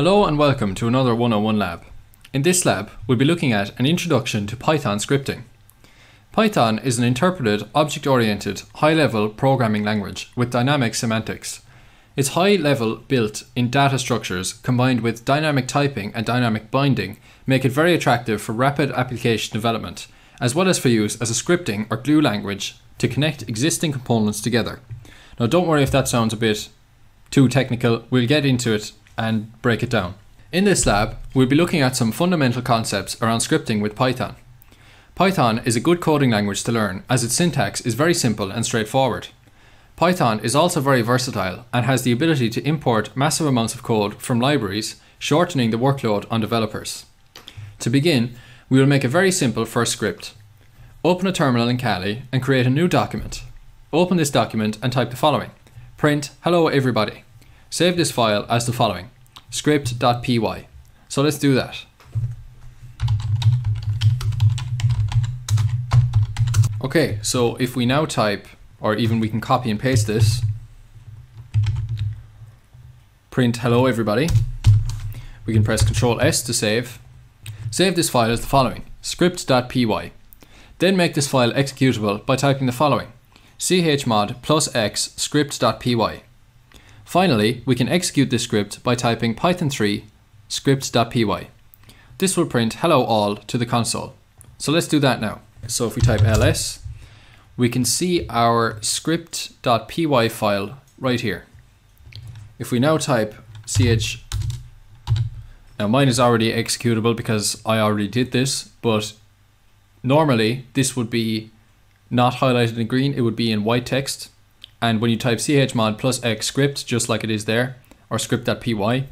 Hello and welcome to another 101 lab. In this lab, we'll be looking at an introduction to Python scripting. Python is an interpreted, object-oriented, high-level programming language with dynamic semantics. It's high-level built in data structures combined with dynamic typing and dynamic binding make it very attractive for rapid application development, as well as for use as a scripting or glue language to connect existing components together. Now don't worry if that sounds a bit too technical, we'll get into it and break it down. In this lab, we'll be looking at some fundamental concepts around scripting with Python. Python is a good coding language to learn as its syntax is very simple and straightforward. Python is also very versatile and has the ability to import massive amounts of code from libraries, shortening the workload on developers. To begin, we will make a very simple first script. Open a terminal in Kali and create a new document. Open this document and type the following. Print, hello everybody. Save this file as the following, script.py. So let's do that. Okay, so if we now type, or even we can copy and paste this, print hello everybody. We can press Ctrl S to save. Save this file as the following, script.py. Then make this file executable by typing the following, chmod +x script.py. Finally, we can execute this script by typing python3 script.py. This will print hello all to the console. So let's do that now. So if we type ls, we can see our script.py file right here. If we now type ch, now mine is already executable because I already did this, but normally this would be not highlighted in green, it would be in white text. And when you type chmod +x script, just like it is there, or script.py,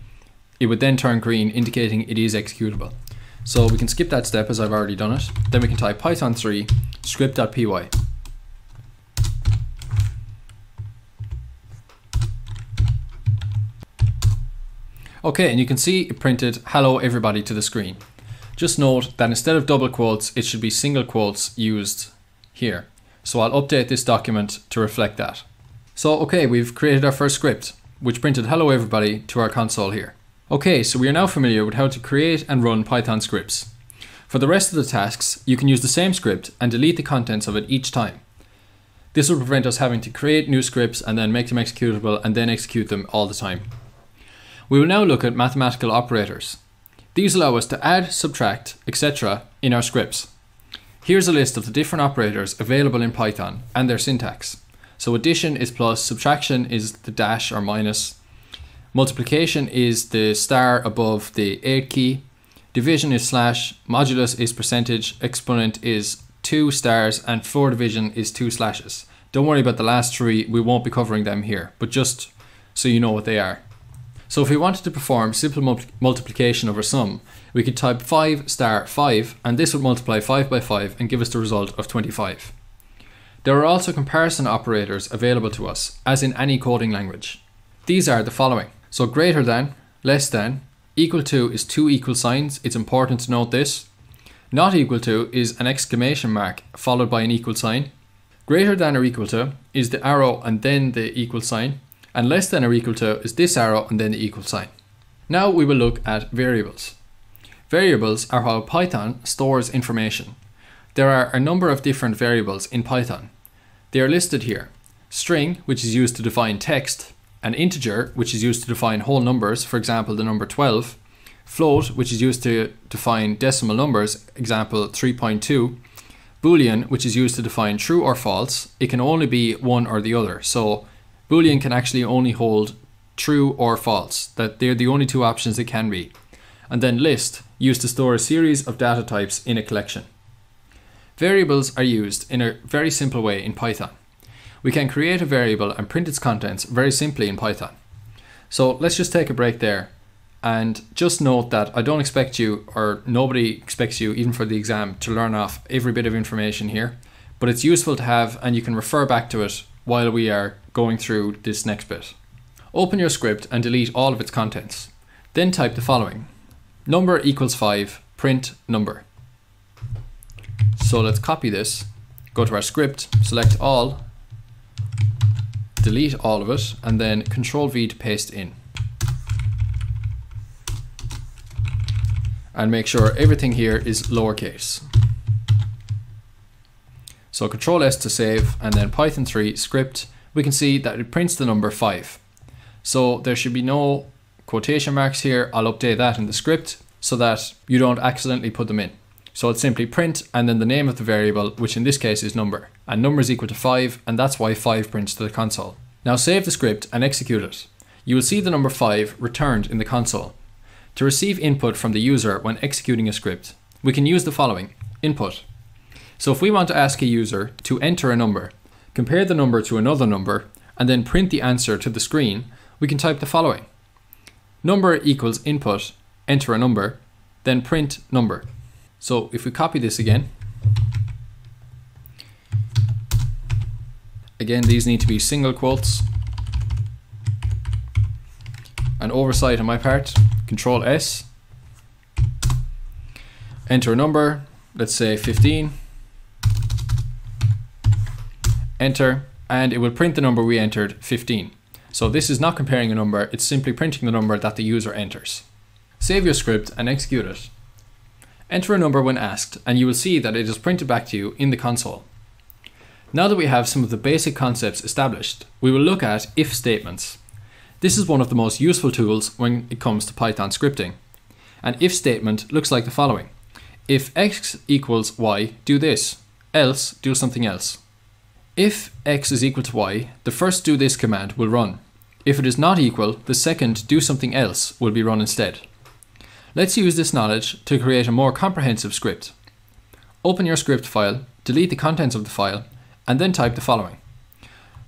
it would then turn green, indicating it is executable. So we can skip that step as I've already done it. Then we can type python3 script.py. Okay, and you can see it printed hello everybody to the screen. Just note that instead of double quotes, it should be single quotes used here. So I'll update this document to reflect that. So okay, we've created our first script, which printed hello everybody to our console here. Okay, so we are now familiar with how to create and run Python scripts. For the rest of the tasks, you can use the same script and delete the contents of it each time. This will prevent us having to create new scripts and then make them executable and then execute them all the time. We will now look at mathematical operators. These allow us to add, subtract, etc. in our scripts. Here's a list of the different operators available in Python and their syntax. So addition is plus, subtraction is the dash or minus, multiplication is the star above the 8 key, division is slash, modulus is percentage, exponent is 2 stars, and 4 division is 2 slashes. Don't worry about the last three, we won't be covering them here, but just so you know what they are. So if we wanted to perform simple multiplication over sum, we could type 5 star 5 and this would multiply 5 by 5 and give us the result of 25. There are also comparison operators available to us, as in any coding language. These are the following. So greater than, less than, equal to is two equal signs, it's important to note this. Not equal to is an exclamation mark followed by an equal sign. Greater than or equal to is the arrow and then the equal sign. And less than or equal to is this arrow and then the equal sign. Now we will look at variables. Variables are how Python stores information. There are a number of different variables in Python. They are listed here. String, which is used to define text, an integer, which is used to define whole numbers, for example, the number 12, float, which is used to define decimal numbers, example 3.2, Boolean, which is used to define true or false. It can only be one or the other. So Boolean can actually only hold true or false, that they're the only two options it can be. And then list, used to store a series of data types in a collection. Variables are used in a very simple way in Python. We can create a variable and print its contents very simply in Python. So let's just take a break there and just note that I don't expect you, or nobody expects you, even for the exam, to learn off every bit of information here, but it's useful to have and you can refer back to it while we are going through this next bit. Open your script and delete all of its contents. Then type the following. Number equals 5, print number. So let's copy this, go to our script, select all, delete all of it, and then Ctrl V to paste in. and make sure everything here is lowercase. So Control S to save, and then Python 3 script, we can see that it prints the number 5. So there should be no quotation marks here. I'll update that in the script so that you don't accidentally put them in. So it's simply print and then the name of the variable, which in this case is number, and number is equal to 5, and that's why 5 prints to the console. Now save the script and execute it. You will see the number 5 returned in the console. To receive input from the user when executing a script, we can use the following input. So if we want to ask a user to enter a number, compare the number to another number, and then print the answer to the screen, we can type the following. Number equals input, enter a number, then print number. So if we copy this again, these need to be single quotes. An oversight on my part, Control S, enter a number, let's say 15, enter, and it will print the number we entered, 15. So this is not comparing a number, it's simply printing the number that the user enters. Save your script and execute it. Enter a number when asked, and you will see that it is printed back to you in the console. Now that we have some of the basic concepts established, we will look at if statements. This is one of the most useful tools when it comes to Python scripting. An if statement looks like the following. If x equals y, do this, else do something else. If x is equal to y, the first do this command will run. If it is not equal, the second do something else will be run instead. Let's use this knowledge to create a more comprehensive script. Open your script file, delete the contents of the file, and then type the following.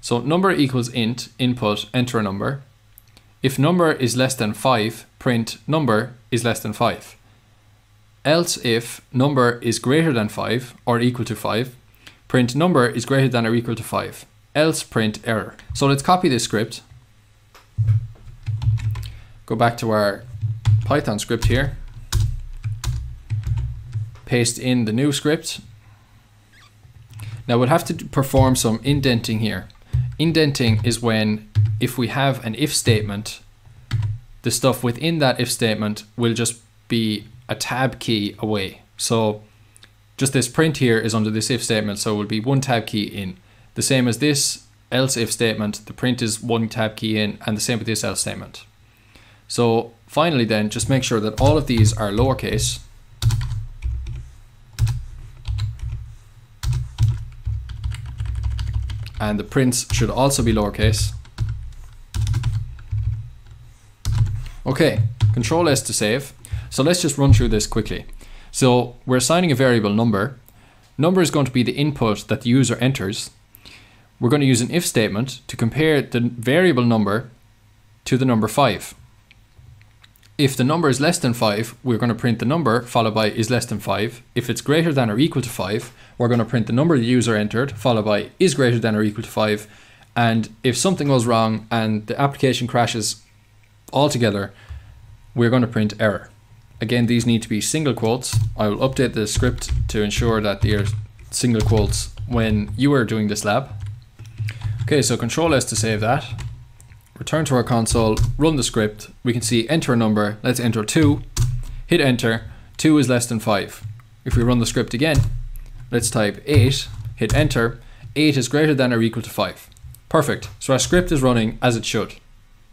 So number equals int, input, enter a number. If number is less than 5, print number is less than 5. Else if number is greater than 5 or equal to 5, print number is greater than or equal to 5. Else print error. So let's copy this script. Go back to our Python script here. Paste in the new script. Now we'll have to perform some indenting here. Indenting is when if we have an if statement, the stuff within that if statement will just be a tab key away. So just this print here is under this if statement, so it will be one tab key in. The same as this else if statement, the print is one tab key in, and the same with this else statement. So finally then, just make sure that all of these are lowercase. And the prints should also be lowercase. Okay, Control S to save. So let's just run through this quickly. So we're assigning a variable number. Number is going to be the input that the user enters. We're going to use an if statement to compare the variable number to the number 5. If the number is less than 5, we're going to print the number followed by is less than 5. If it's greater than or equal to 5, we're going to print the number the user entered followed by is greater than or equal to 5. And if something goes wrong and the application crashes altogether, we're going to print error. Again, these need to be single quotes. I will update the script to ensure that they are single quotes when you are doing this lab. Okay, so Control S to save that. Return to our console, run the script. We can see enter a number, let's enter 2, hit enter, 2 is less than 5. If we run the script again, let's type 8, hit enter, 8 is greater than or equal to 5. Perfect, so our script is running as it should.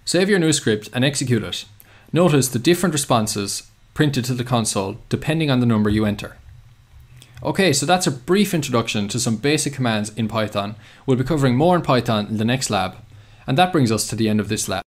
Save your new script and execute it. Notice the different responses printed to the console depending on the number you enter. Okay, so that's a brief introduction to some basic commands in Python. We'll be covering more in Python in the next lab, and that brings us to the end of this lab.